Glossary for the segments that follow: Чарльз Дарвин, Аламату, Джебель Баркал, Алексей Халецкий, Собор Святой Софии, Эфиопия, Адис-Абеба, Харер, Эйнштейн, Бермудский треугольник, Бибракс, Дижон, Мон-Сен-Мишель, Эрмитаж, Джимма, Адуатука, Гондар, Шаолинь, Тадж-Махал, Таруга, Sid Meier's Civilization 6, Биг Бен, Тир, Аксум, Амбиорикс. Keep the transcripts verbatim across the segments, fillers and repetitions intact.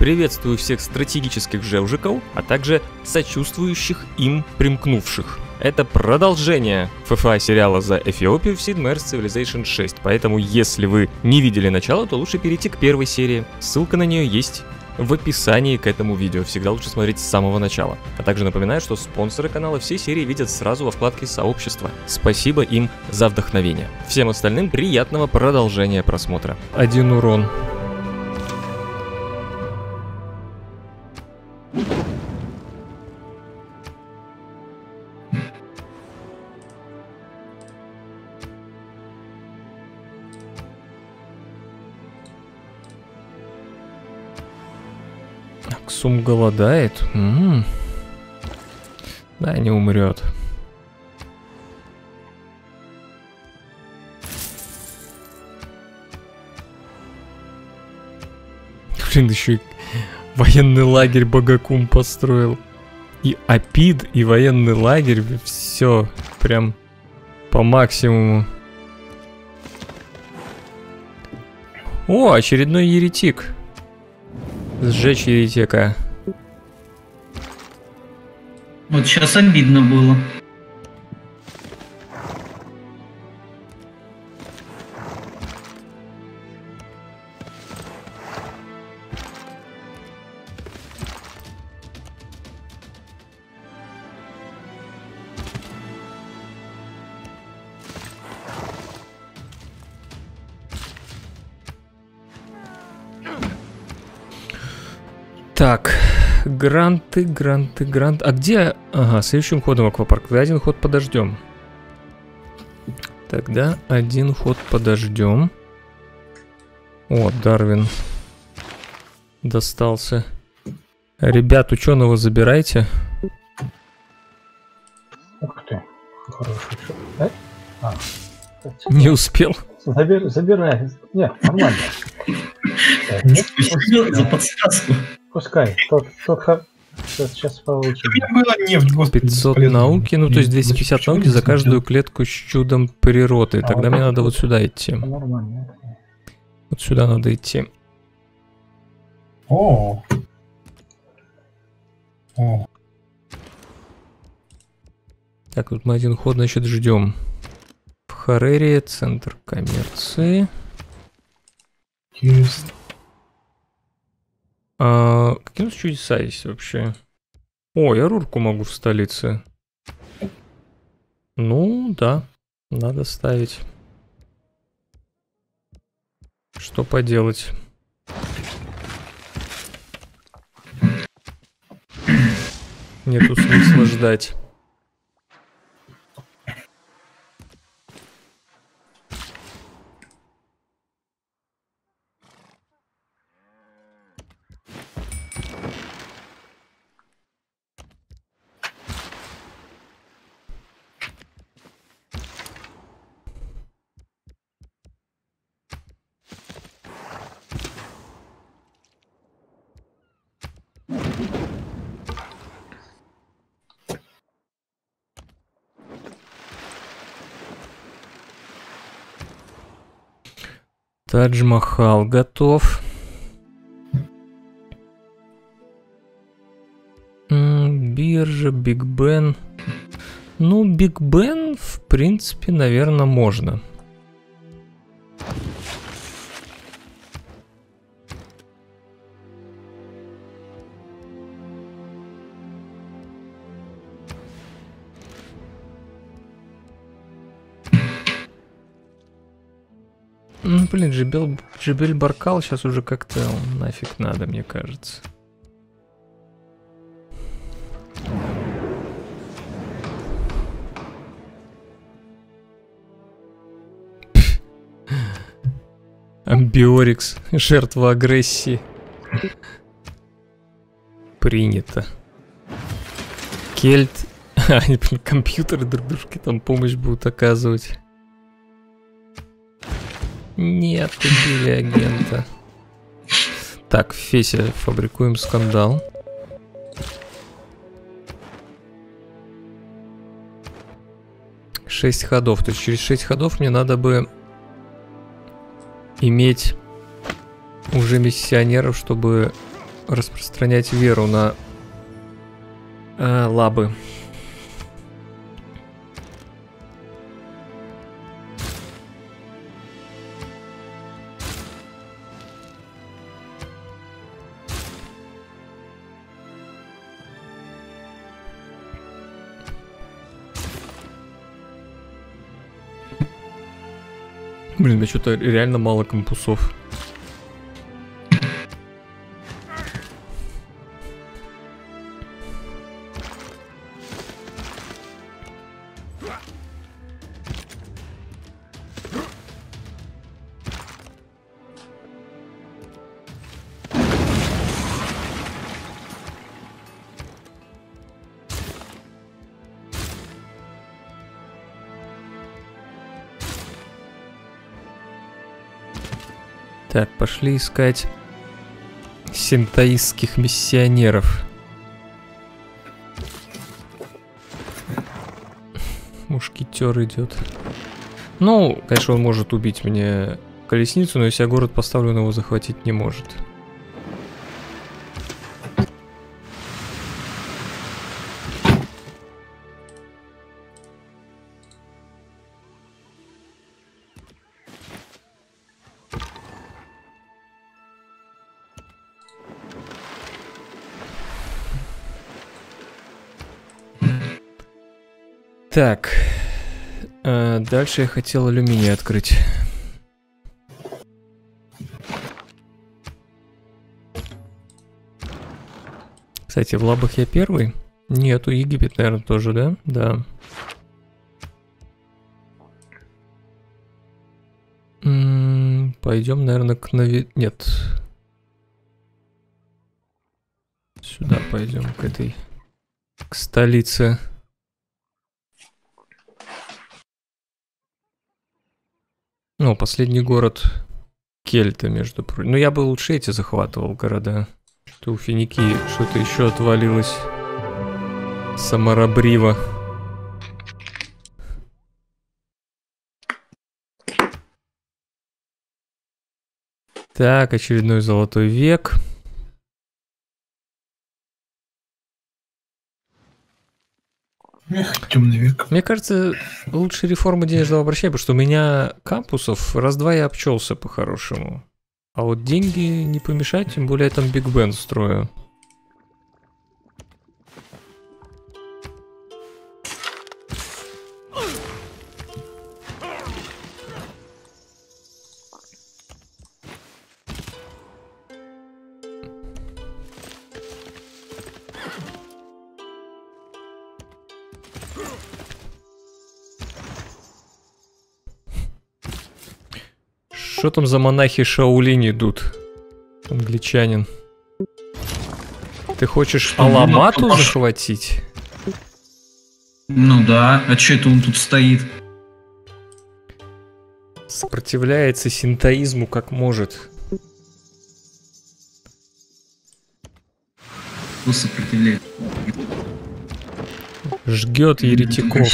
Приветствую всех стратегических жевжиков, а также сочувствующих им примкнувших. Это продолжение эф эф а-сериала за Эфиопию в Sid Meier's Civilization шесть, поэтому если вы не видели начало, то лучше перейти к первой серии. Ссылка на нее есть в описании к этому видео, всегда лучше смотреть с самого начала. А также напоминаю, что спонсоры канала все серии видят сразу во вкладке «Сообщество». Спасибо им за вдохновение. Всем остальным приятного продолжения просмотра. Один урон. Аксум голодает. М-м-м. Да, не умрет. Блин, еще и военный лагерь Богакум построил. И Апид, и военный лагерь. Все прям по максимуму. О, очередной еретик. Сжечь еретика. Вот сейчас обидно было. Так, гранты, гранты, гранты. А где? Ага, следующим ходом аквапарк. Тогда один ход подождем. Тогда один ход подождем. О, Дарвин достался. Ребят, ученого забирайте. Ух ты, хороший шаг, да? А, не успел. Забир, забирай. Нет, нормально. За подсказку. Пускай, тот, тот хор... сейчас, сейчас получим. пятьсот науки, ну то есть двести пятьдесят науки за каждую клетку с чудом природы. Тогда мне надо вот сюда идти. Вот сюда надо идти. О. О. Так, тут мы один ход, значит, ждем. В Харере центр коммерции. Интересно. А какие у нас чудеса есть вообще? О, я рурку могу в столице. Ну, да. Надо ставить. Что поделать? Нету смысла ждать. Тадж-Махал готов. Биржа, Биг Бен. Ну, Биг Бен, в принципе, наверное, можно. Ну, блин, Джебель, Джебель Баркал сейчас уже как-то нафиг надо, мне кажется. Амбиорикс, жертва агрессии. Принято. Кельт. Они, блин, компьютеры друг дружке там помощь будут оказывать. Нет, убили агента. Так, Феся, фабрикуем скандал. шесть ходов. То есть через шесть ходов мне надо бы иметь уже миссионеров, чтобы распространять веру на э, лабы. Блин, да что-то реально мало кампусов. Так, пошли искать синтоистских миссионеров. Мушкетер идет. Ну, конечно, он может убить мне колесницу, но если я город поставлю, он его захватить не может. Так, э, дальше я хотел алюминий открыть. Кстати, в лабах я первый? Нет, у Египет, наверное, тоже, да? Да. М-м, пойдем, наверное, к нави... Нет. Сюда пойдем, к этой... К столице... Ну, последний город кельты, между прочим. Ну, я бы лучше эти захватывал города. Что у финики что-то еще отвалилось. Самарабриво. Так, очередной золотой век. Эх, темный век. Мне кажется, лучше реформы денежного обращения, потому что у меня кампусов раз-два я обчелся по-хорошему. А вот деньги не помешать, тем более я там Биг Бен строю. Что там за монахи Шаолинь идут? Англичанин. Ты хочешь что, Аламату ну, захватить? Ну да, а че это он тут стоит? Сопротивляется синтоизму как может. Кто сопротивляется? Жгет еретиков.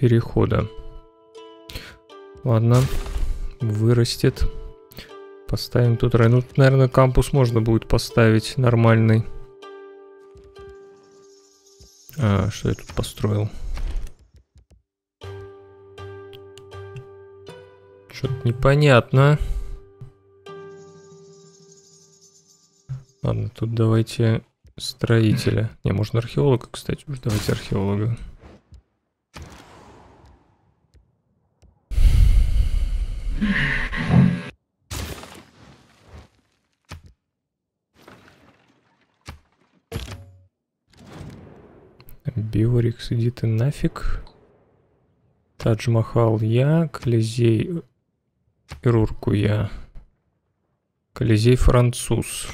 Перехода. Ладно, вырастет. Поставим тут рай. Ну, наверное, кампус можно будет поставить нормальный. А, что я тут построил? Что-то непонятно. Ладно, тут давайте строителя. Не, можно археолога, кстати. Уж давайте археолога. Амбиорикс, иди ты нафиг. Тадж-Махал я, Колизей Ирурку я. Колизей француз.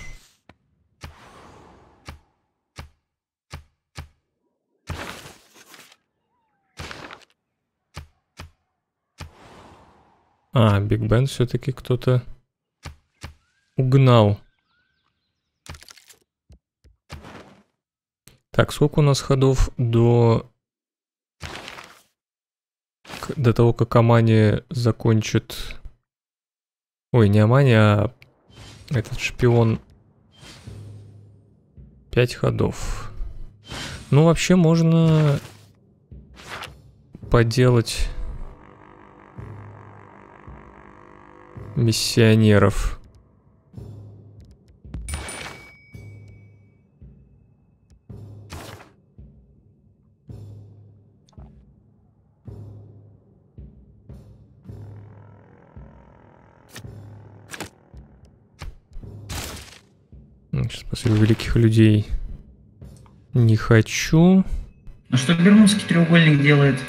А, Биг Бен все-таки кто-то угнал. Так, сколько у нас ходов до... до того, как Амани закончит... Ой, не Амани, а этот шпион. Пять ходов. Ну, вообще можно поделать... миссионеров. Сейчас после великих людей не хочу. Ну что Бермудский треугольник делает?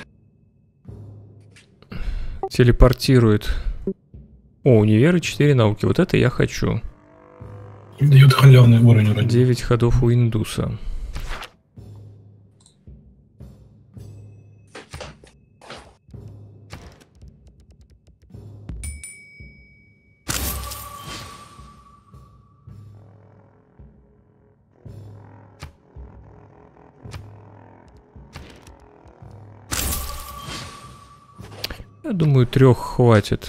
Телепортирует. О, универы, четыре науки. Вот это я хочу. Дает халявный уровень. девять ходов у индуса. Я думаю, трех хватит.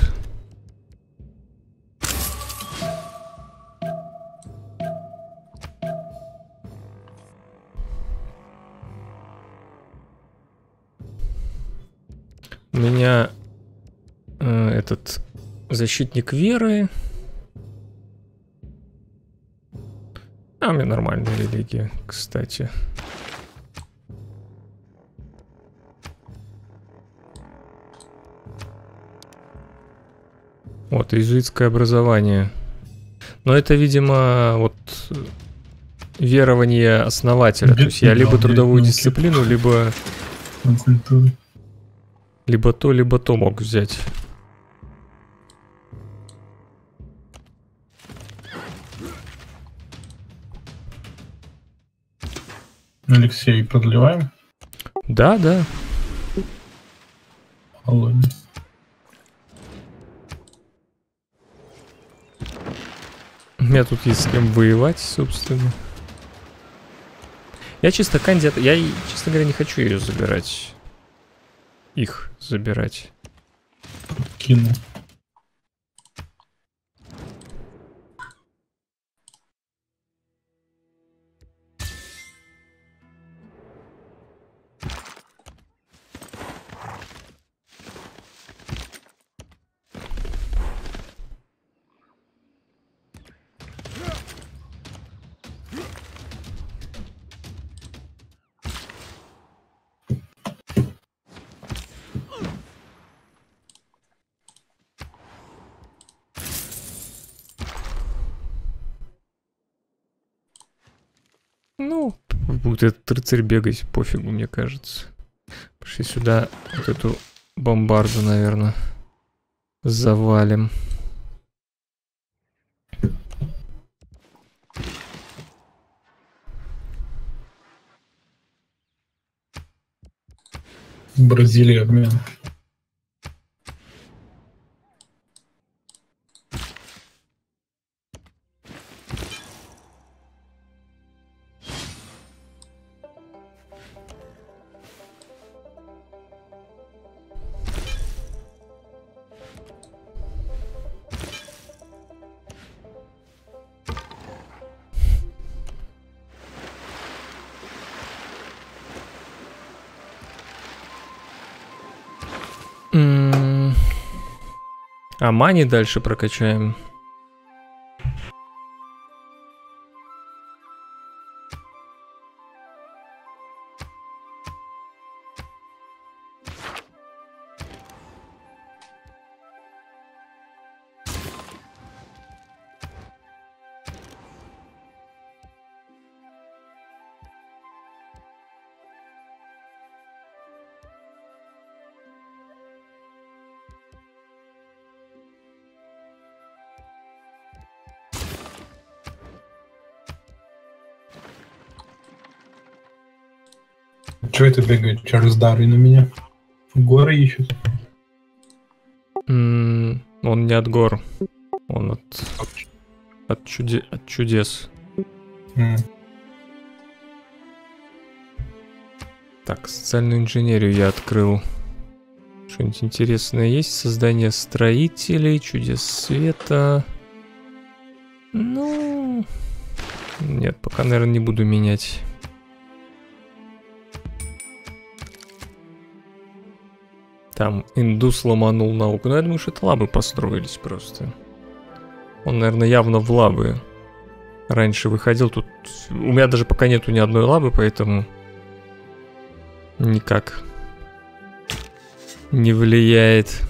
У меня э, этот защитник веры. А у меня нормальная религия, кстати. Вот, иезуитское образование. Но это, видимо, вот верование основателя. То есть я либо трудовую дисциплину, либо... Либо то, либо то мог взять. Алексей, продлеваем? Да, да. Алло. У меня тут есть с кем воевать, собственно. Я чисто кандидат... Я, честно говоря, не хочу ее забирать. Их забирать. Кину. Этот рыцарь бегать, пофигу, мне кажется. Пошли сюда, вот эту бомбарду, наверное, завалим. Бразилия обмен. А мани дальше прокачаем. Чего это бегает Чарльз Дарвин на меня? Горы ищет. Mm, он не от гор. Он от, от, чуде... от чудес. Mm. Так, социальную инженерию я открыл. Что-нибудь интересное есть? Создание строителей, чудес света. Ну... Нет, пока, наверное, не буду менять. Там индус ломанул науку. Ну, я думаю, что это лабы построились просто. Он, наверное, явно в лабы раньше выходил. Тут у меня даже пока нету ни одной лабы, поэтому никак не влияет.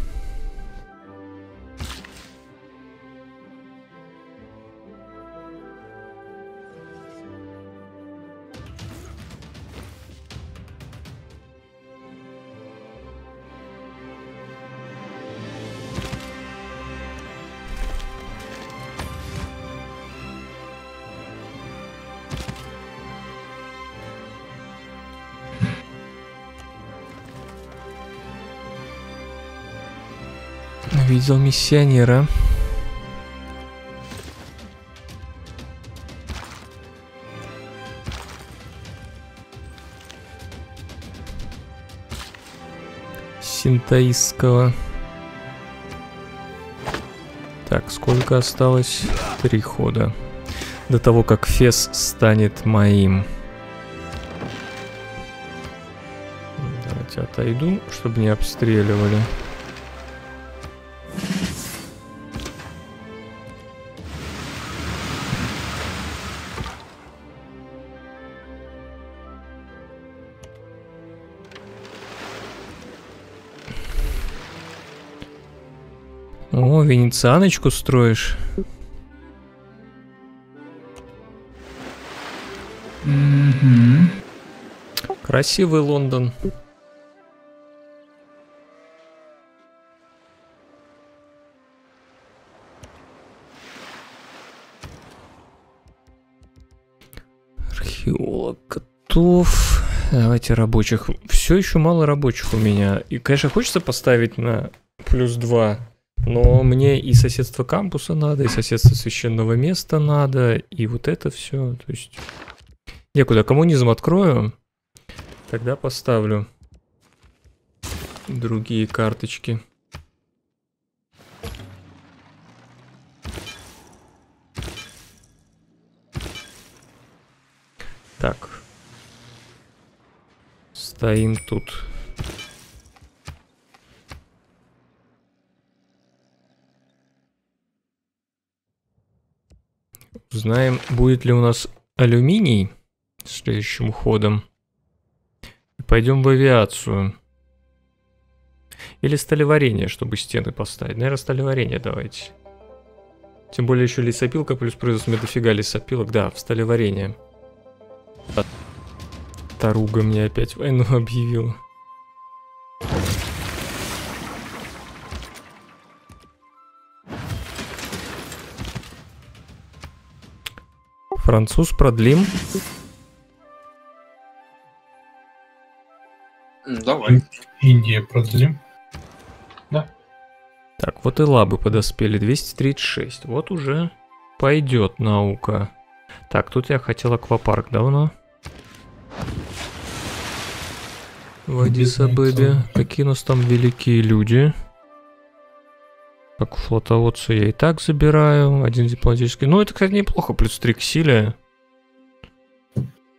Видел миссионера. Синтаистского. Так, сколько осталось? Три хода. До того, как Фес станет моим. Давайте отойду, чтобы не обстреливали. О, венецианочку строишь? Mm-hmm. Красивый Лондон. Археолог готов. Давайте рабочих. Все еще мало рабочих у меня. И, конечно, хочется поставить на плюс два. Но мне и соседство кампуса надо, и соседство священного места надо, и вот это все. То есть я куда коммунизм открою, тогда поставлю другие карточки. Так. Стоим тут. Узнаем, будет ли у нас алюминий следующим ходом. Пойдем в авиацию. Или сталеварение, чтобы стены поставить. Наверное, сталеварение давайте. Тем более еще лесопилка, плюс производит мне дофига лесопилок. Да, в сталеварение. Таруга мне опять войну объявила. Француз продлим. Давай. Индия продлим. Да. Так, вот и лабы подоспели. двести тридцать шесть. Вот уже пойдет наука. Так, тут я хотел аквапарк давно. В Адис-Абебе. Какие у нас там великие люди. Как флотоводца я и так забираю. Один дипломатический. Ну, это, кстати, неплохо. Плюс три к силе.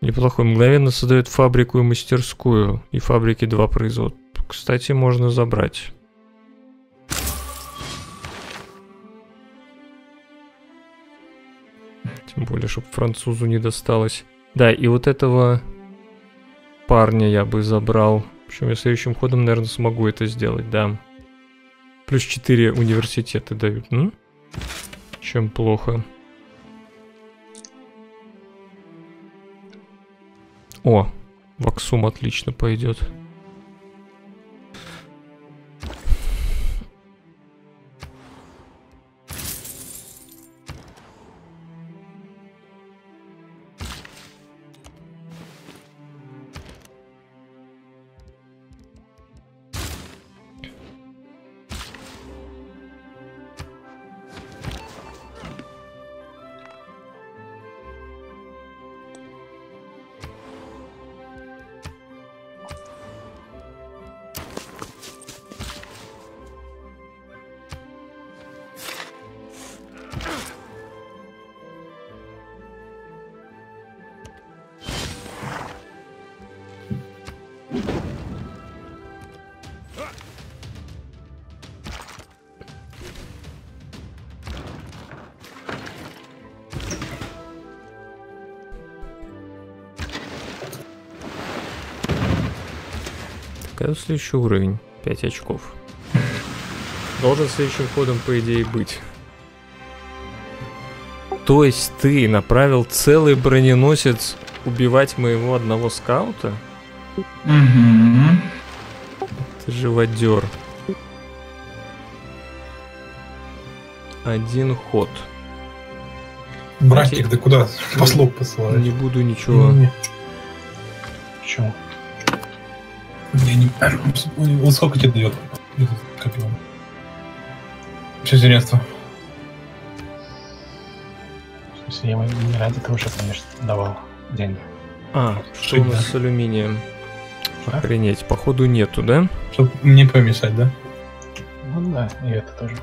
Неплохо. Мгновенно создает фабрику и мастерскую. И фабрики два производят. Кстати, можно забрать. Тем более, чтобы французу не досталось. Да, и вот этого парня я бы забрал. Причем я следующим ходом, наверное, смогу это сделать, да. Плюс четыре университета дают. М? Чем плохо. О, в Аксум отлично пойдет. Когда следующий уровень? пять очков. Должен следующим ходом, по идее, быть. То есть ты направил целый броненосец убивать моего одного скаута? Mm-hmm. Ты живодер. Один ход. Братик, да куда послов посылать? Не буду ничего. Нет. Почему? Я не помню. Он сколько тебе дает? Копил. Все зеренство. Я ему не ради того, что, конечно, давал деньги. А, что у нас с алюминием? Охренеть, походу нету, да? Чтобы не помешать, да? Ну да, и это тоже.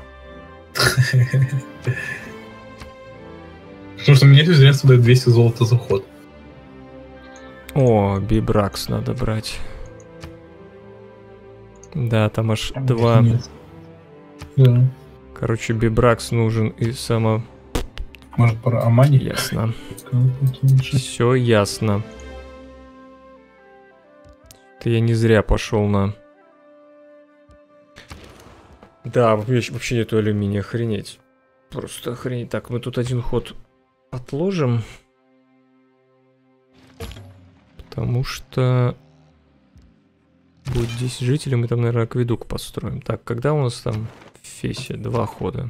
Потому что мне все зеренство дает двести золота за ход. О, бибракс надо брать. Да, там аж там два. Да. Короче, бибракс нужен и само... Может, пора Амани? Ясно. Все ясно. Это я не зря пошел на... Да, вообще нету алюминия, охренеть. Просто охренеть. Так, мы тут один ход отложим. Потому что... Будет десять жителей, мы там, наверное, акведук построим. Так, когда у нас там в Фесе? Два хода.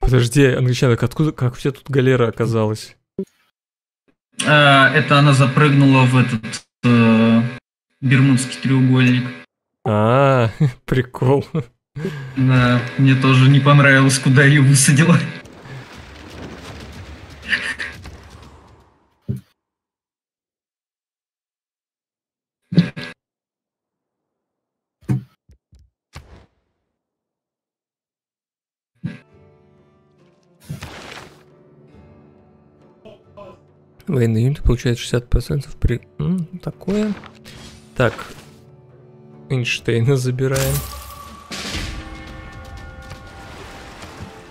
Подожди, англичанок, откуда, как у тебя тут галера оказалась? А, это она запрыгнула в этот... Э... Бермудский треугольник. А, прикол. Да, мне тоже не понравилось, куда ее высадила. Военные юниты получают шестьдесят процентов при... М, такое... Так, Эйнштейна забираем.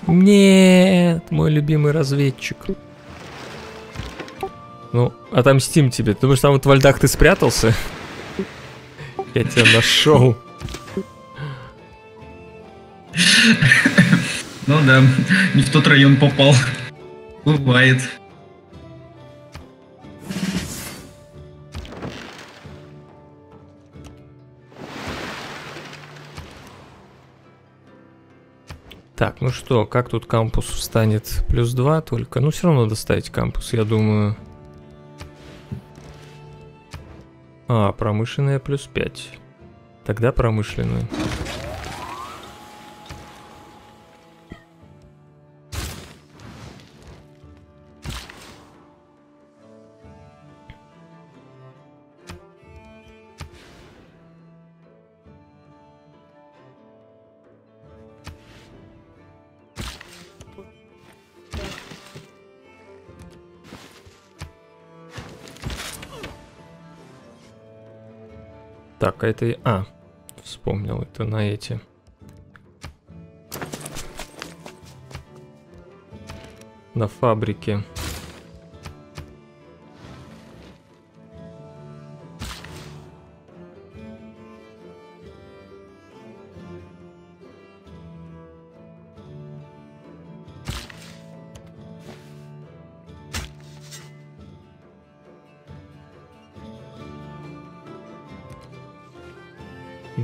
Нет, мой любимый разведчик. Ну, отомстим тебе. Ты думаешь, там вот во льдах ты спрятался? Я тебя нашел. Ну да, не в тот район попал. Бывает. Так, ну что, как тут кампус встанет? Плюс два только. Ну, все равно надо ставить кампус, я думаю. А, промышленная плюс пять. Тогда промышленная. Так, а это и... А, вспомнил, это на эти. На фабрике.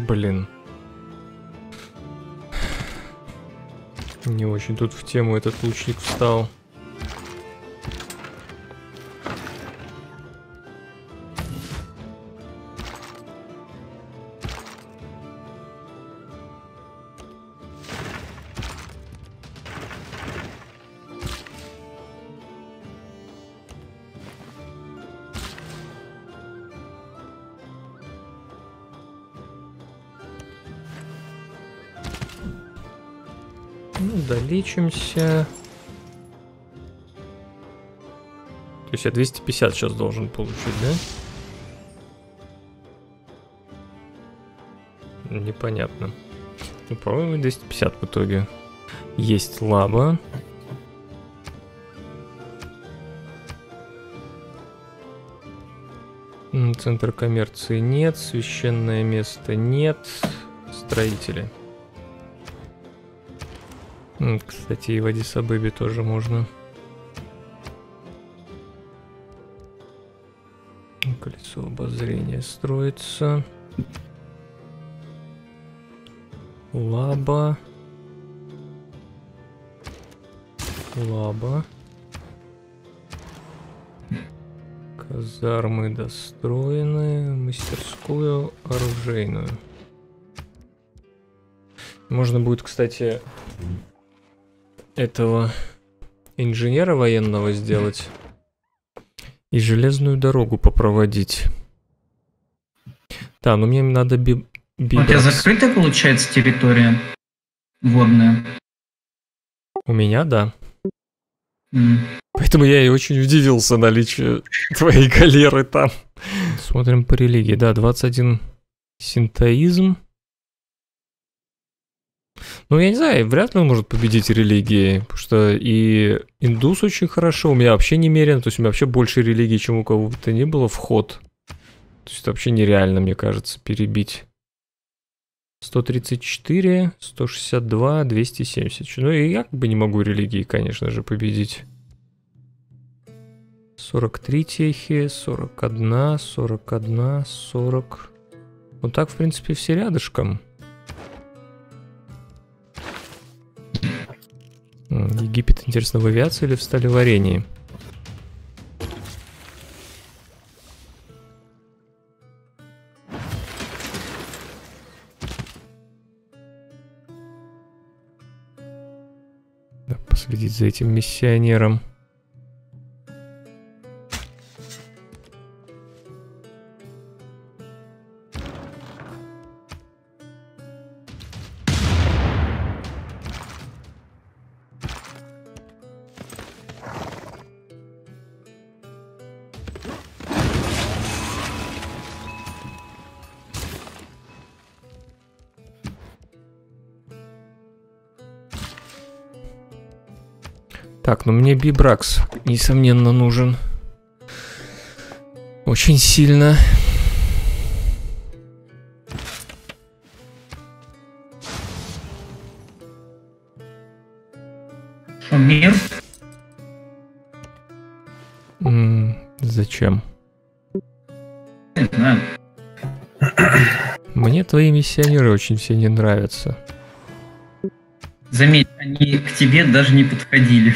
Блин. Не очень тут в тему этот лучник встал. Ну, долечимся. То есть я двести пятьдесят сейчас должен получить, да? Непонятно. Ну, по-моему, двести пятьдесят в итоге. Есть лаба. Центр коммерции нет, священное место нет, строители. Кстати, и в Адис-Абебе тоже можно. Колесо обозрения строится. Лаба. Лаба. Казармы достроены. Мастерскую оружейную. Можно будет, кстати, этого инженера военного сделать. И железную дорогу попроводить. Да, но мне надо би... би... У тебя закрытая, получается, территория водная? У меня, да. Mm. Поэтому я и очень удивился наличию твоей галеры там. Смотрим по религии. Да, двадцать один синтоизм. Ну, я не знаю, вряд ли он может победить религии, потому что и индус очень хорошо, у меня вообще немерено, то есть у меня вообще больше религии, чем у кого бы то ни было, вход. То есть это вообще нереально, мне кажется, перебить. сто тридцать четыре, сто шестьдесят два, двести семьдесят. Ну, и я как бы не могу религии, конечно же, победить. сорок три техи, сорок один, сорок один, сорок. Вот так, в принципе, все рядышком. Египет, интересно, в авиации или в сталеварении? Надо последить за этим миссионером. Так, ну мне бибракс, несомненно, нужен. Очень сильно. Мир? М-м, зачем? Не знаю. Мне твои миссионеры очень все не нравятся. Заметь, они к тебе даже не подходили.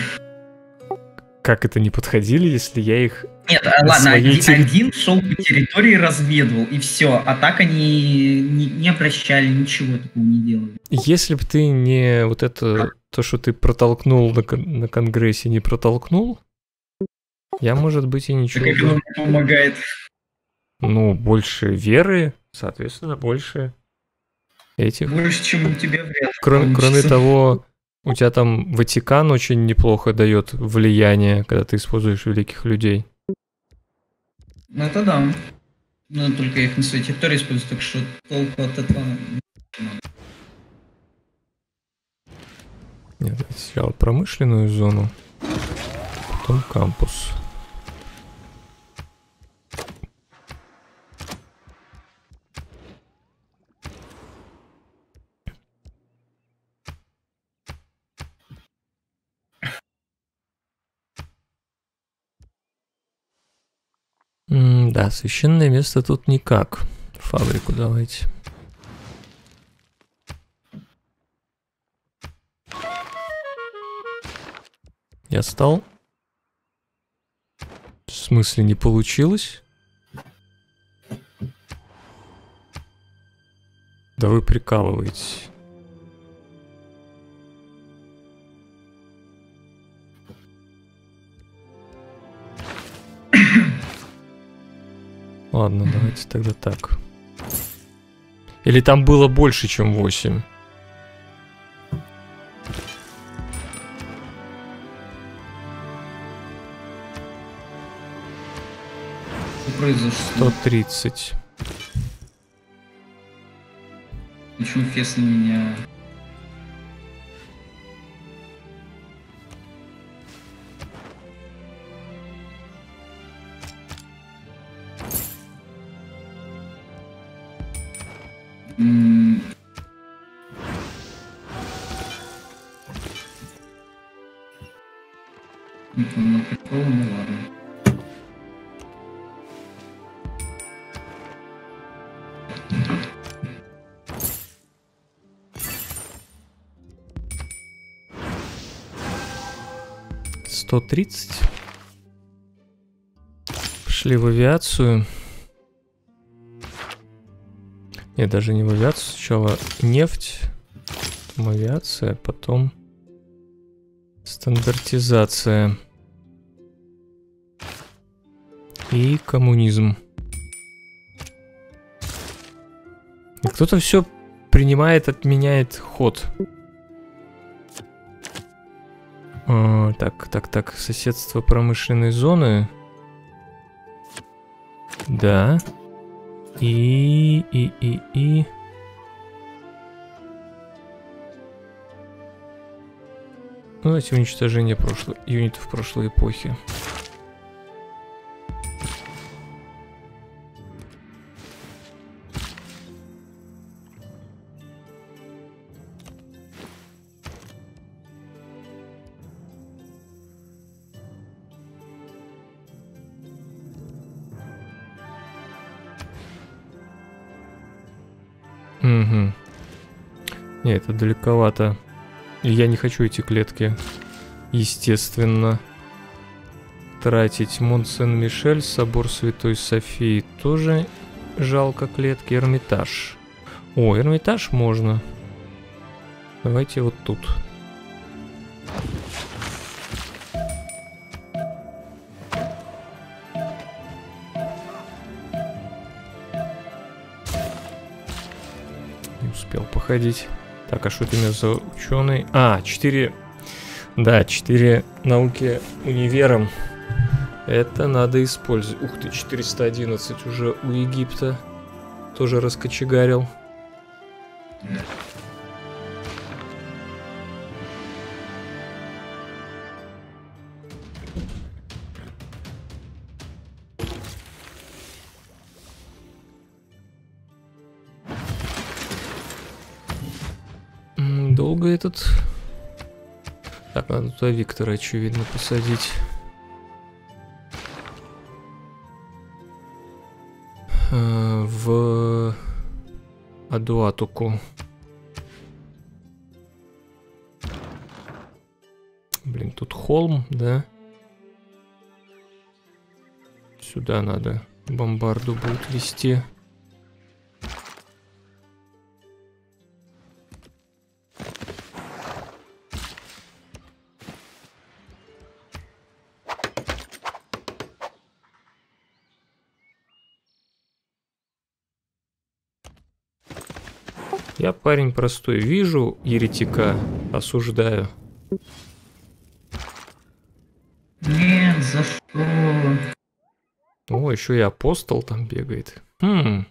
Как это не подходили, если я их... Нет, ладно, один, терри... один шел по территории, разведывал, и все. А так они не, не обращали, ничего такого не делали. Если бы ты не вот это, а? то, что ты протолкнул на, кон на конгрессе, не протолкнул, я, может быть, и ничего... Так это помогает. Ну, больше веры, соответственно, больше этих... Больше, чем у тебя вряд. Кроме, кроме того... У тебя там Ватикан очень неплохо дает влияние, когда ты используешь великих людей. Ну это да. Но только я их на своей территории использую, так что толку от этого... Нет, сначала промышленную зону, потом кампус. Да, священное место тут никак. Фабрику давайте. Я стал. В смысле, не получилось? Да вы прикалываетесь. Ладно, давайте тогда так. Или там было больше, чем восемь? произошло? сто тридцать. Почему фес на меня? сто тридцать. Пошли в авиацию. Нет, даже не в авиацию. Сначала нефть, потом авиация, потом стандартизация. И коммунизм. Кто-то все принимает, отменяет ход. А, так, так, так, соседство промышленной зоны. Да. И, и, и, и. Ну, давайте уничтожение прошлого, юнитов прошлой эпохи. Угу. Не, это далековато. И я не хочу эти клетки, естественно, тратить. Мон-Сен-Мишель, Собор Святой Софии тоже жалко клетки. Эрмитаж. О, Эрмитаж можно. Давайте вот тут. Походить. Так, а что ты у меня за ученый? А, четыре... Да, четыре науки универом. Это надо использовать. Ух ты, четыреста одиннадцать уже у Египта. Тоже раскочегарил. Этот... Так, надо туда Виктора, очевидно, посадить. А, в Адуатуку. Блин, тут холм, да? Сюда надо бомбарду будет вести. Я парень простой, вижу еретика, осуждаю. Нет, за что? О, еще и апостол там бегает. Хм.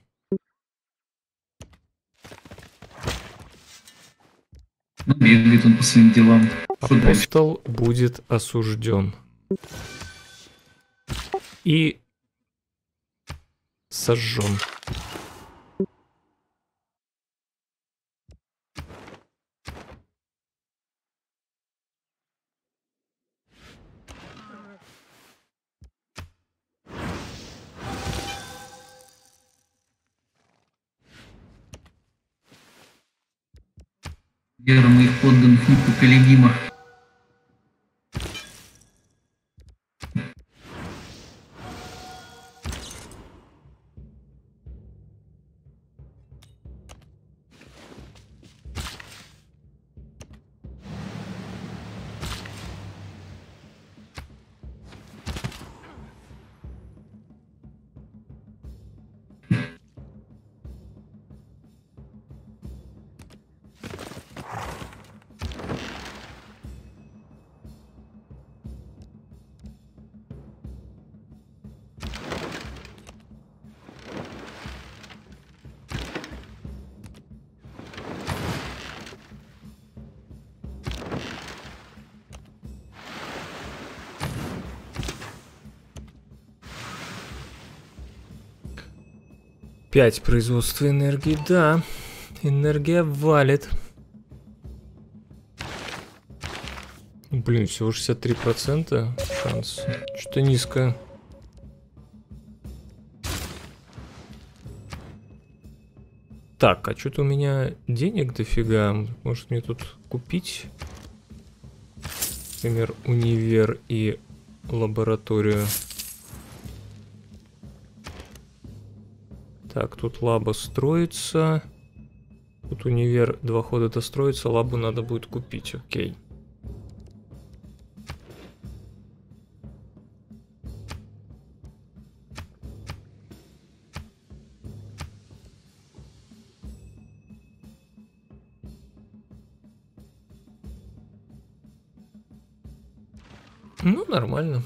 Ну, бегает он по своим делам. Апостол будет осужден. И сожжен. Вера моих подданных непоколебима. пять производства энергии, да. Энергия валит. Блин, всего шестьдесят три процента шанс. Что-то низко. Так, а что-то у меня денег дофига. Может мне тут купить, например, универ и лабораторию. Так, тут лаба строится. Тут универ два хода достроится, лабу надо будет купить, окей. Ну, нормально.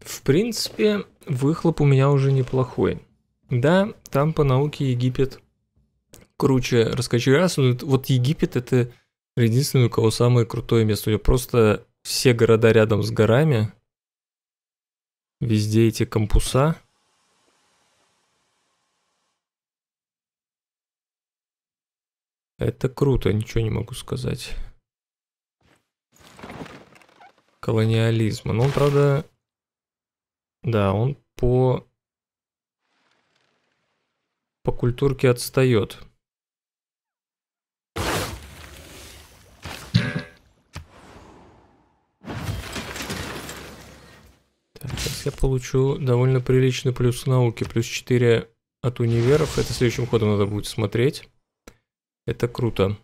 В принципе, выхлоп у меня уже неплохой. Да, там по науке Египет круче раскачивается. Но вот Египет — это единственное, у кого самое крутое место. У него просто все города рядом с горами. Везде эти кампуса. Это круто, ничего не могу сказать. Колониализм. Но он, правда... Да, он по... по культурке отстает. Так, сейчас я получу довольно приличный плюс науки. Плюс четыре от универов. Это следующим ходом надо будет смотреть. Это круто.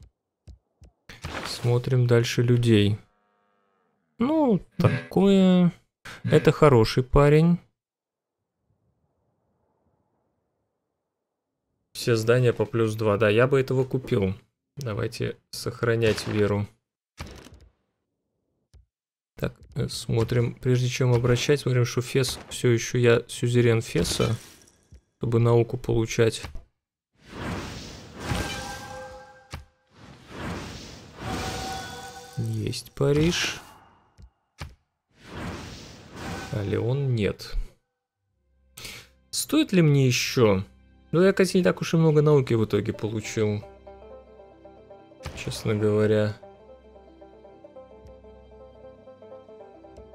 Смотрим дальше людей. Ну, такое... Это хороший парень. Все здания по плюс два. Да, я бы этого купил. Давайте сохранять веру. Так, смотрим. Прежде чем обращать, смотрим, что Фес все еще я сюзерен Феса, чтобы науку получать. Есть Париж. А Леон нет. Стоит ли мне еще? Ну, я, кстати, не так уж и много науки в итоге получил. Честно говоря.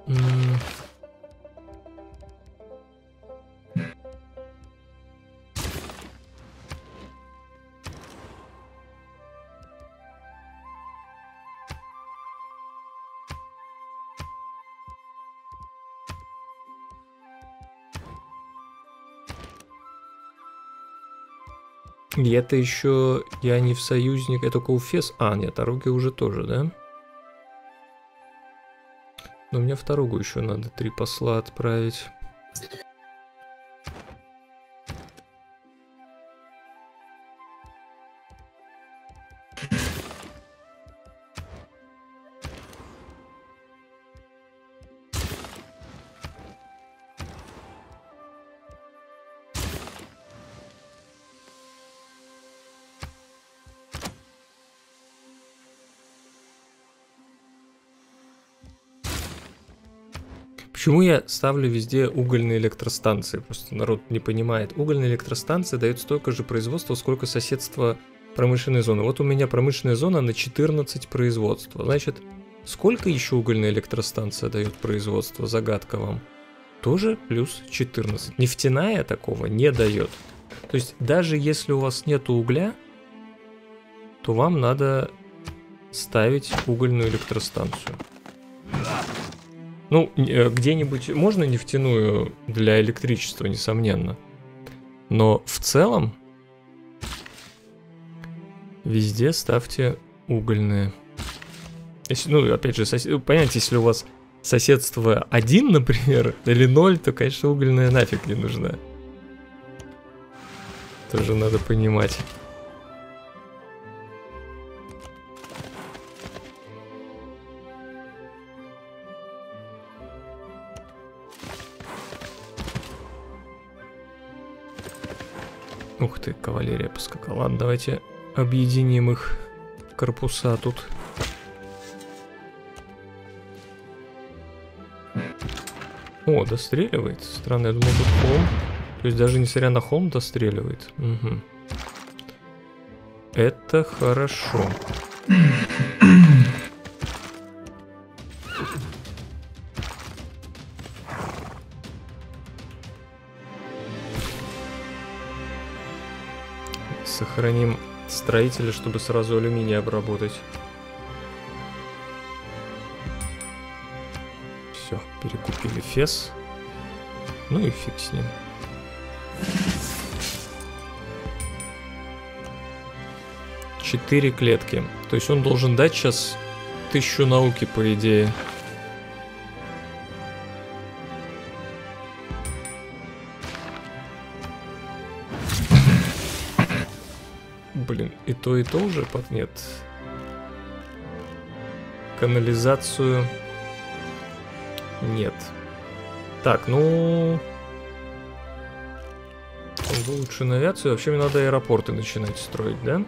М-м. Это еще я не в союзник, это только у Фес. А, нет, Таруги уже тоже, да? Но мне в Таругу еще надо три посла отправить. Почему я ставлю везде угольные электростанции? Просто народ не понимает. Угольные электростанции дают столько же производства, сколько соседство промышленной зоны. Вот у меня промышленная зона на четырнадцать производства. Значит, сколько еще угольная электростанция дает производство? Загадка вам. Тоже плюс четырнадцать. Нефтяная такого не дает. То есть даже если у вас нет угля, то вам надо ставить угольную электростанцию. Ну, где-нибудь можно нефтяную для электричества, несомненно. Но в целом везде ставьте угольные. Если, ну, опять же, сос... понимаете, если у вас соседство один, например, или ноль, то, конечно, угольная нафиг не нужна. Тоже надо понимать. Ух ты, кавалерия поскакала. Ладно, давайте объединим их. корпуса тут. О, достреливает. Странно, я думал, тут холм. То есть даже несмотря на холм достреливает. Угу. Это хорошо. Сохраним строителя, чтобы сразу алюминий обработать. Все, перекупили фес. Ну и фиг с ним. Четыре клетки. То есть он должен дать сейчас тысячу науки, по идее. Блин, и то, и то уже под нет. Канализацию нет. Так, ну... Лучше на авиацию. Вообще мне надо аэропорты начинать строить, да?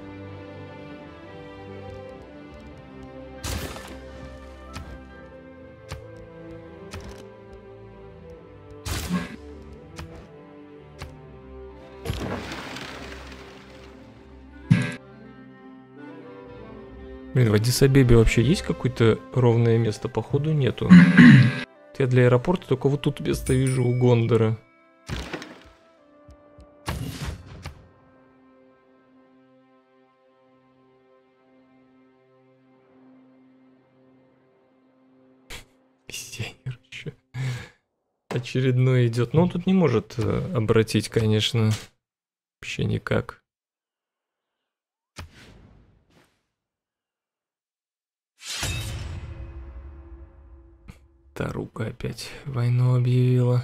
Блин, в Адис-Абебе вообще есть какое-то ровное место? Походу нету. Я для аэропорта только вот тут место вижу у Гондора. Пенсионер еще. Очередной идет. Но он тут не может обратить, конечно. Вообще никак. Таруга опять войну объявила.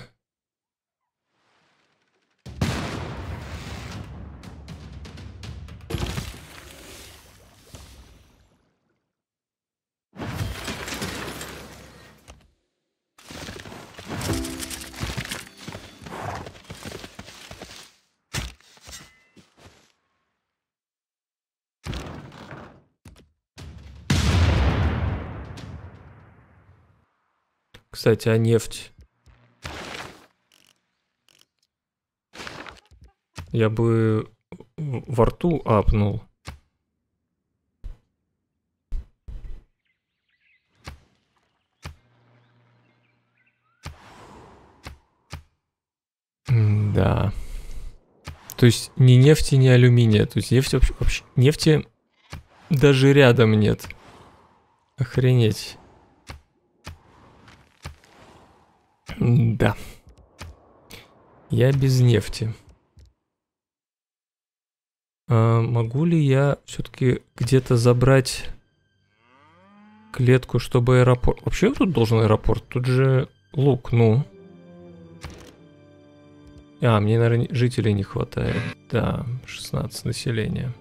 Кстати, а нефть? Я бы во рту апнул. М да. То есть ни нефти, ни алюминия. То есть нефти вообще, вообще нефти даже рядом нет. Охренеть. Да. Я без нефти. А могу ли я все-таки где-то забрать клетку, чтобы аэропорт... Вообще я тут должен аэропорт? Тут же лук, ну. А, мне, наверное, жителей не хватает. Да, шестнадцать населения.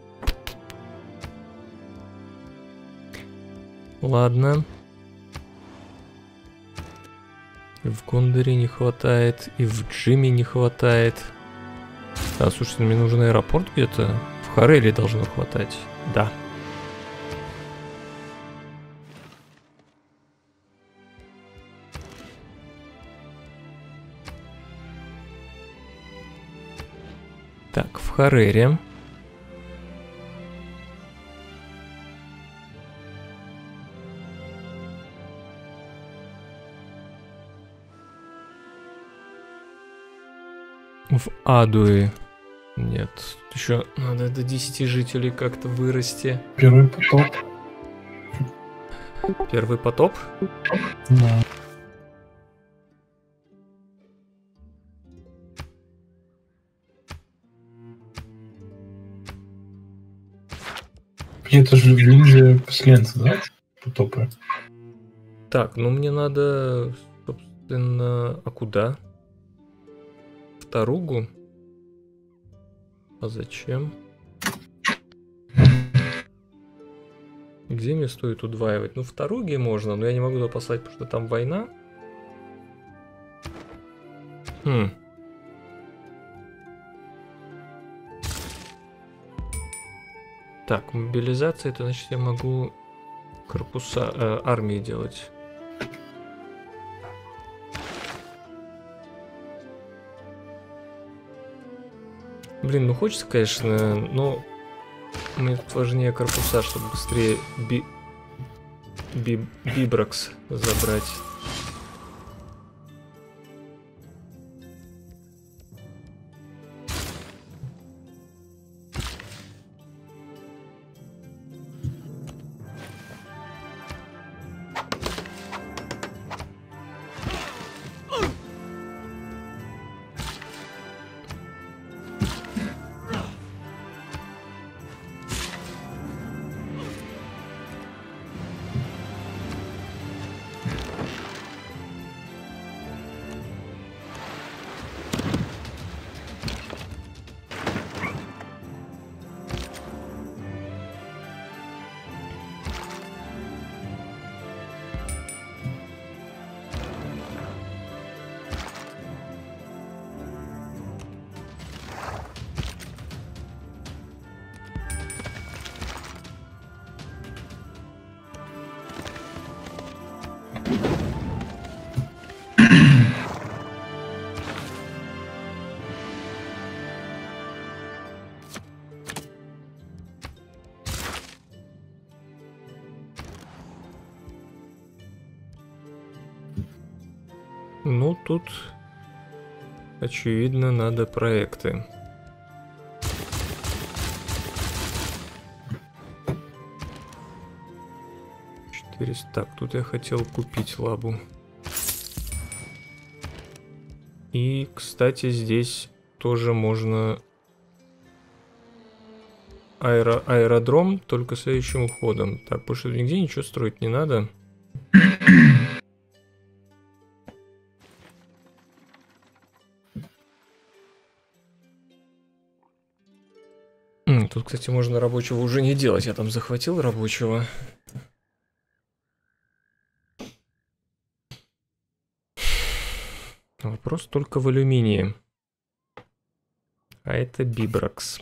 Ладно. В Гондаре не хватает, и в Джимме не хватает. Да, слушайте, мне нужен аэропорт где-то. В Харере должно хватать. Да. Так, в Харере. В Адуи. Нет. Тут еще надо до десяти жителей как-то вырасти. Первый потоп. Первый потоп? Да. Это же люди поселенцы, да? Потопы. Так, ну мне надо, собственно... А куда? Таругу. А зачем? Где мне стоит удваивать? Ну, в Таруге можно, но я не могу туда послать, потому что там война. Хм. Так, мобилизация, это значит я могу корпуса э, армии делать. Блин, ну хочется, конечно, но мне тут важнее корпуса, чтобы быстрее би... Би... Бибракс забрать. Ну, тут, очевидно, надо проекты. четыреста. Так, тут я хотел купить лабу. И, кстати, здесь тоже можно аэро... аэродром, только следующим уходом. Так, потому что нигде ничего строить не надо. Тут, кстати, можно рабочего уже не делать. Я там захватил рабочего. Вопрос только в алюминии. А это бибракс.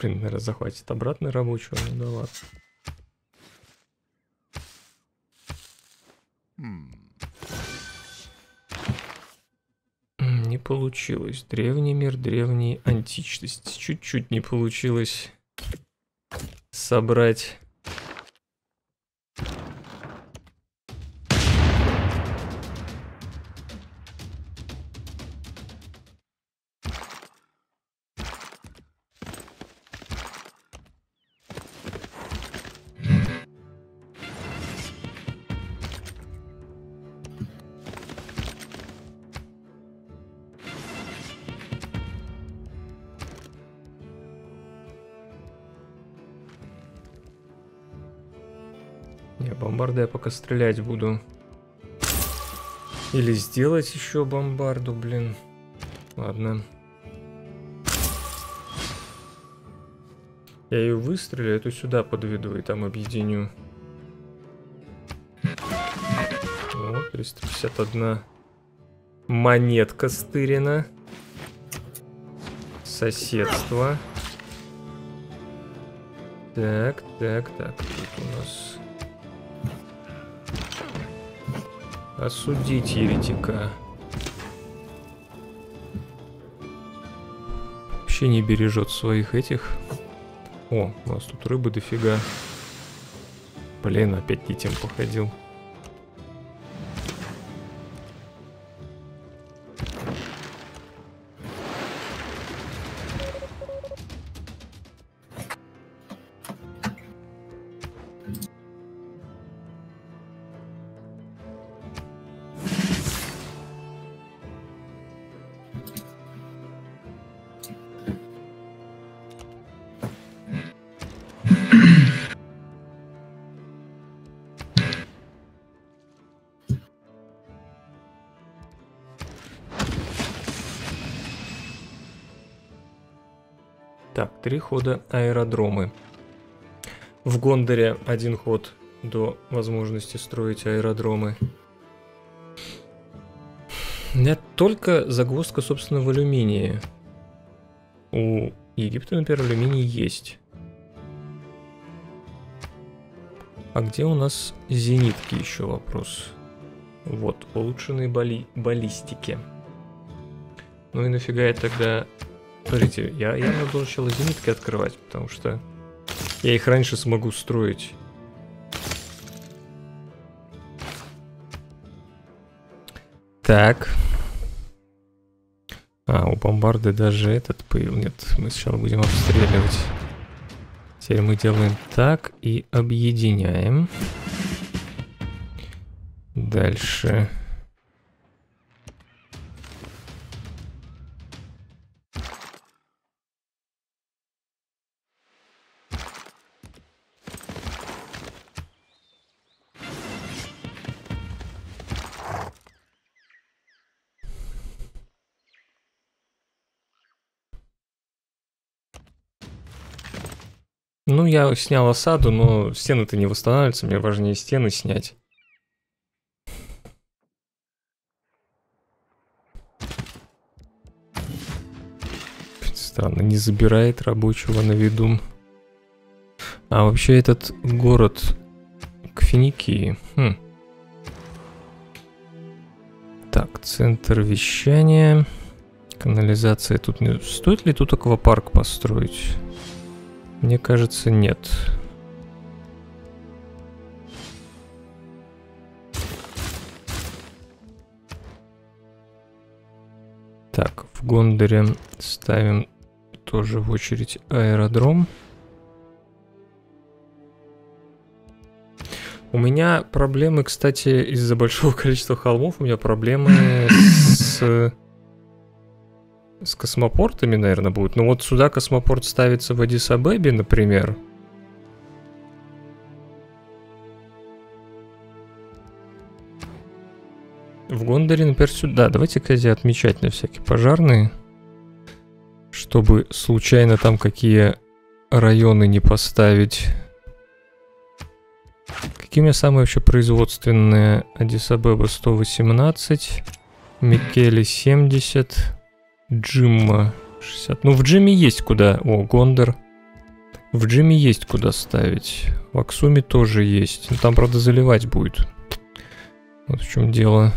Блин, наверное, захватит обратно рабочего, ну да ладно. Не получилось. Древний мир, древняя античность. Чуть-чуть не получилось собрать. Я пока стрелять буду. Или сделать еще бомбарду, блин. Ладно. Я ее выстрелю, эту сюда подведу и там объединю. Вот, триста пятьдесят одна монетка стырена. Соседство. Так, так, так. Тут у нас... Осудить еретика. Вообще не бережет своих этих. О, у нас тут рыбы дофига. Блин, опять не тем походил. Так, три хода аэродромы. В Гондаре один ход до возможности строить аэродромы. У меня только загвоздка, собственно, в алюминии. У Египта, например, алюминий есть. А где у нас зенитки, еще вопрос. Вот, улучшенные бали... баллистики. Ну и нафига я тогда... Смотрите, я, я должен сначала зенитки открывать, потому что я их раньше смогу строить. Так. А, у бомбарды даже этот пыл. Нет, мы сначала будем обстреливать. Теперь мы делаем так и объединяем. Дальше. Ну, я снял осаду, но стены-то не восстанавливаются, мне важнее стены снять. Странно, не забирает рабочего на виду. А вообще этот город к Финикии. Хм. Так, центр вещания, канализация тут не... Стоит ли тут аквапарк построить? Мне кажется, нет. Так, в Гондаре ставим тоже в очередь аэродром. У меня проблемы, кстати, из-за большого количества холмов, у меня проблемы с... С космопортами, наверное, будут. Но вот сюда космопорт ставится в Адис-Абебе, например. В Гондаре, например, сюда. Давайте, кстати, отмечать на всякие пожарные. Чтобы случайно там какие районы не поставить. Какие у меня самые вообще производственные? Адис-Абеба сто восемнадцать. Микеле семьдесят. Джимма шестьдесят. Ну, в Джимме есть куда... О, Гондар. В Джимме есть куда ставить. В Аксуме тоже есть. Но там, правда, заливать будет. Вот в чем дело.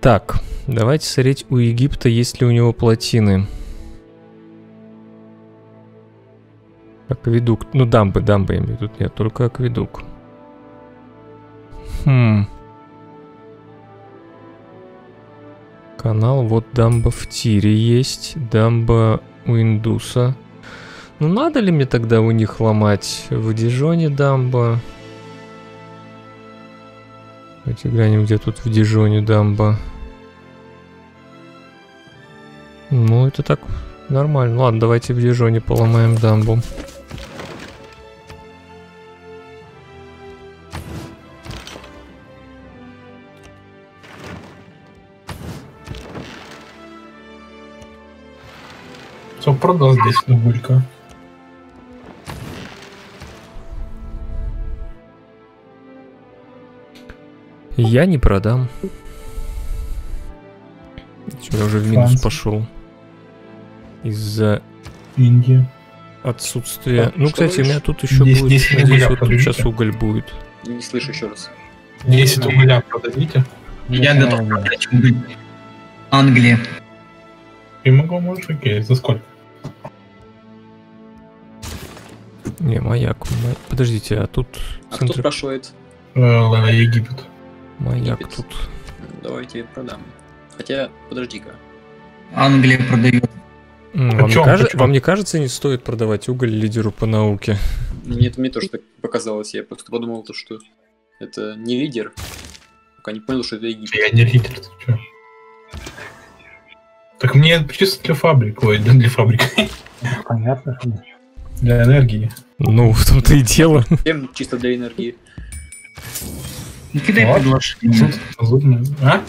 Так, давайте смотреть у Египта, есть ли у него плотины. Акведук. Ну, дамбы, дамбы я имею в виду. Нет, только акведук. Хм. Канал. Вот дамба в Тире есть. Дамба у Индуса. Ну, надо ли мне тогда у них ломать? В Дижоне дамба. Давайте глянем, где тут в Дижоне дамба. Ну, это так нормально. Ладно, давайте в Дижоне поломаем дамбу. Продал здесь булька. Я не продам. Я уже в минус пошел из-за отсутствия. Ну, кстати, у меня тут еще будет. Здесь вот тут сейчас уголь будет. Не слышу еще раз. Если уголя продадите. Я готов продать уголь. Англия. И могу, можешь, окей, за сколько? Не, маяк, маяк. Подождите, а тут... А центр... кто спрашивает? Э, Египет. Маяк Египет. Тут. Давайте продам. Хотя, подожди-ка. Англия продает. М, вам, не каж... вам не кажется, не стоит продавать уголь лидеру по науке? Нет, мне тоже так показалось. Я просто подумал, то, что это не лидер. Пока не понял, что это Египет. Я не лидер, ты чё? Так мне чисто для фабрик. Ой, для фабрик. Понятно. Для энергии. Ну, в том-то и дело. Чисто для энергии. Не кидай вот. Предложение. А?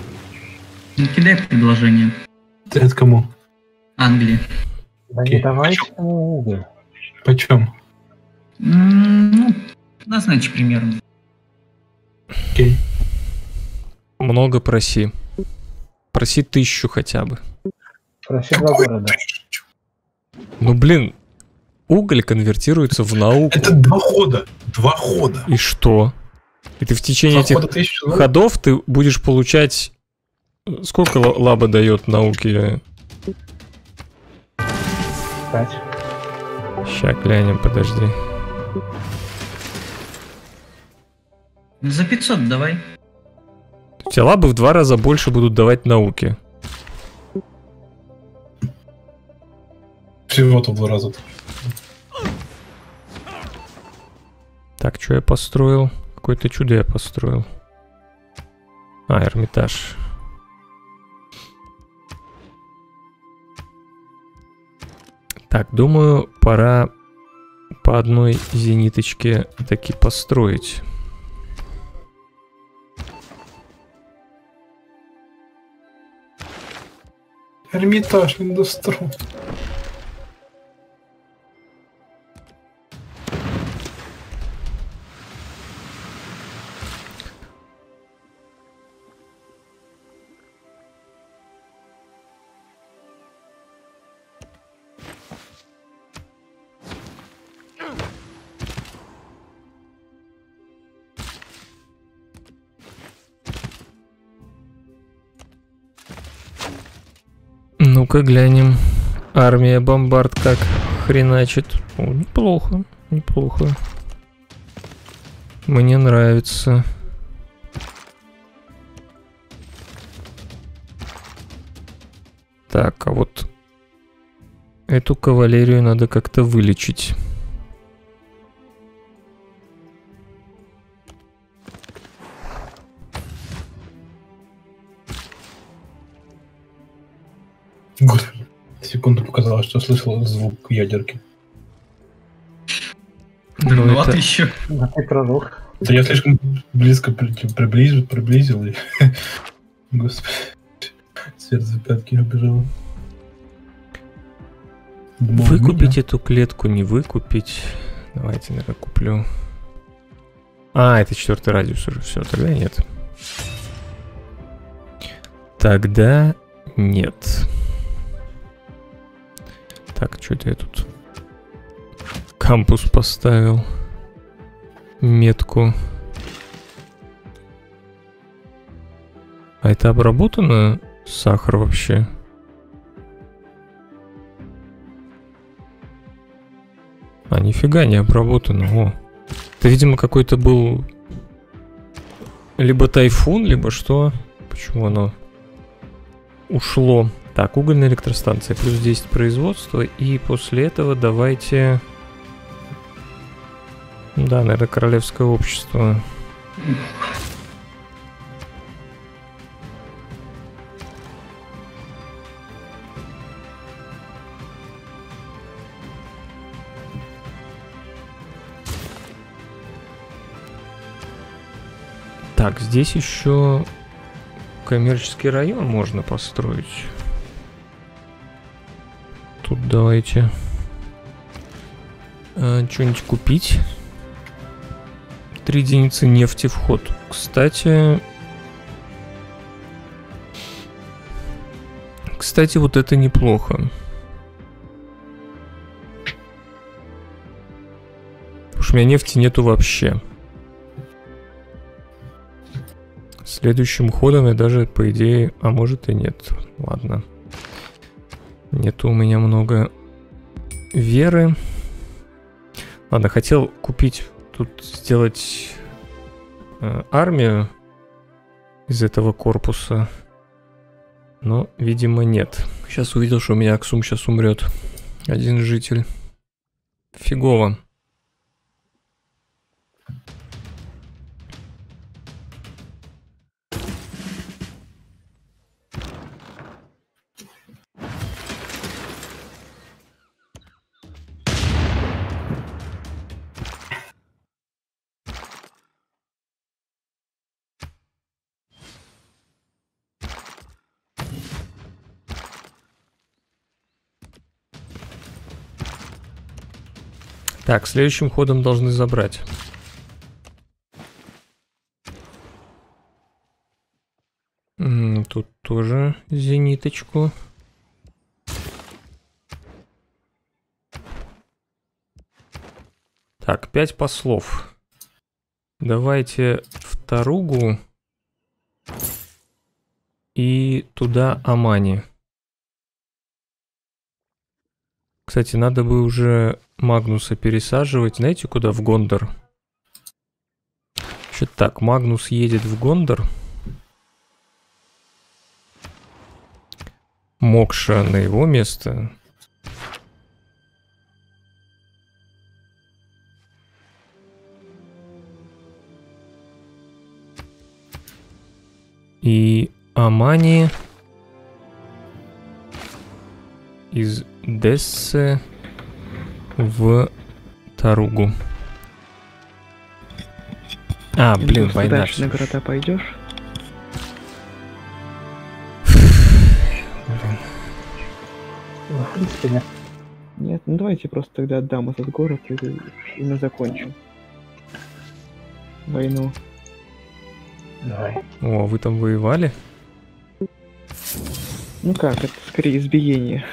Не кидай предложение. Ты это кому? Англии. Да не давай. Почем? Почем? Ну, назначь примерно. Окей. Много проси. Проси тысячу хотя бы. Проси два города. Ну блин, уголь конвертируется в науку. Это два хода. Два хода. И что? И ты в течение этих ходов ты будешь получать... Сколько лаба дает науки? Пять. Ща глянем, подожди. За пятьсот давай. У тебя лабы в два раза больше будут давать науки. Всего-то в два раза. Так, что я построил? Какое-то чудо я построил. А, Эрмитаж. Так, думаю, пора по одной зениточке таки построить. Эрмитаж не достроен. Ну-ка глянем. Армия бомбард как хреначит. О, неплохо, неплохо. Мне нравится. Так, а вот эту кавалерию надо как-то вылечить. Секунду показалось, что слышал звук ядерки. Ну, ну это... а ты еще. А ты пророк. Да я слишком близко приблизил, приблизил и... Господи, сердце пятки обижало. Выкупить эту клетку, не выкупить. Давайте, наверное, куплю. А, это четвертый радиус уже. Все, тогда нет. Тогда нет. Так, что это я тут кампус поставил, метку. А это обработано сахар вообще? А, нифига не обработано. О. Это, видимо, какой-то был либо тайфун, либо что. Почему оно ушло? Так, угольная электростанция, плюс десять производства, и после этого давайте... Да, наверное, королевское общество. Так, здесь еще коммерческий район можно построить. Тут давайте а, что-нибудь купить. Три единицы нефти вход. Кстати, кстати, вот это неплохо. Потому что у меня нефти нету вообще. Следующим ходом я даже, по идее, а может и нет. Ладно. Нету у меня много веры. Ладно, хотел купить, тут сделать э, армию из этого корпуса, но, видимо, нет. Сейчас увидел, что у меня Аксум сейчас умрет. Один житель. Фигово. Так, следующим ходом должны забрать. М-м, тут тоже зениточку. Так, пять послов. Давайте в Таругу и туда Амани. Кстати, надо бы уже Магнуса пересаживать. Знаете, куда? В Гондар. Что-то так, Магнус едет в Гондар. Мокша на его место. И Амани из Дессы в Таругу. А, блин, война. Ты на города пойдешь? В принципе, нет, ну давайте просто тогда отдам этот город и, и мы закончим войну. Давай. О, вы там воевали? Ну как, это скорее избиение.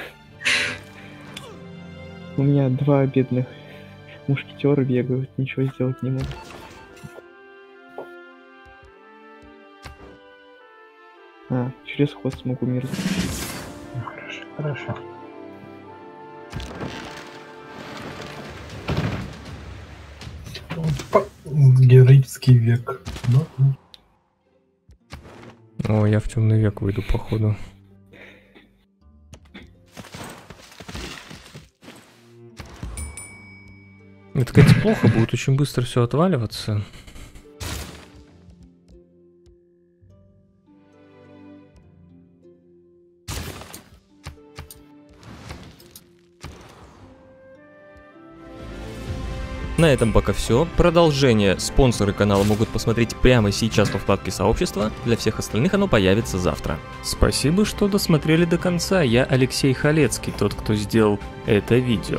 У меня два бедных мушкетера бегают, ничего сделать не могут. А, через ход смогу мир. Ну, хорошо, хорошо. Героический век. О, я в темный век выйду, походу. Это, конечно, плохо будет, очень быстро все отваливаться. На этом пока все. Продолжение спонсоры канала могут посмотреть прямо сейчас во вкладке сообщества. Для всех остальных оно появится завтра. Спасибо, что досмотрели до конца. Я Алексей Халецкий, тот, кто сделал это видео.